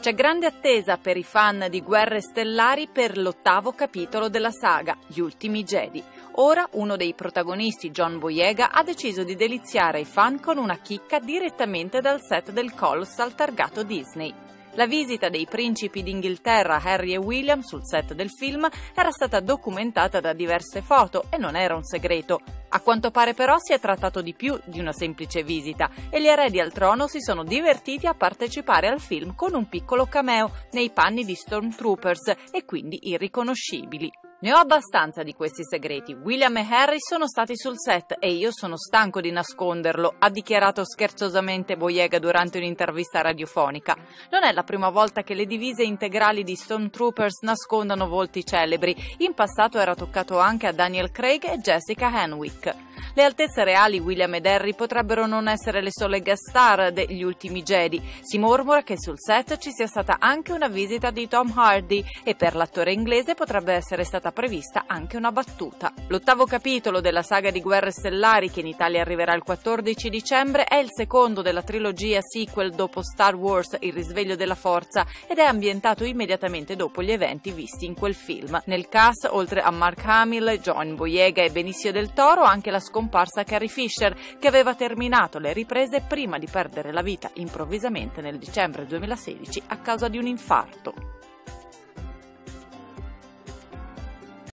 C'è grande attesa per i fan di Guerre Stellari per l'8° capitolo della saga, Gli ultimi Jedi. Ora uno dei protagonisti, John Boyega, ha deciso di deliziare i fan con una chicca direttamente dal set del Colossal targato Disney. La visita dei principi d'Inghilterra, Harry e William, sul set del film era stata documentata da diverse foto e non era un segreto. A quanto pare però si è trattato di più di una semplice visita e gli eredi al trono si sono divertiti a partecipare al film con un piccolo cameo nei panni di Stormtroopers e quindi irriconoscibili. Ne ho abbastanza di questi segreti, William e Harry sono stati sul set e io sono stanco di nasconderlo, ha dichiarato scherzosamente Boyega durante un'intervista radiofonica. Non è la prima volta che le divise integrali di Stormtroopers nascondono volti celebri, in passato era toccato anche a Daniel Craig e Jessica Henwick. Le altezze reali William ed Harry potrebbero non essere le sole guest star degli ultimi Jedi, si mormora che sul set ci sia stata anche una visita di Tom Hardy e per l'attore inglese potrebbe essere stata prevista anche una battuta. L'8° capitolo della saga di Guerre Stellari, che in Italia arriverà il 14 dicembre, è il secondo della trilogia sequel dopo Star Wars Il risveglio della forza ed è ambientato immediatamente dopo gli eventi visti in quel film. Nel cast, oltre a Mark Hamill, John Boyega e Benicio del Toro, anche la scomparsa Carrie Fisher, che aveva terminato le riprese prima di perdere la vita improvvisamente nel dicembre 2016 a causa di un infarto.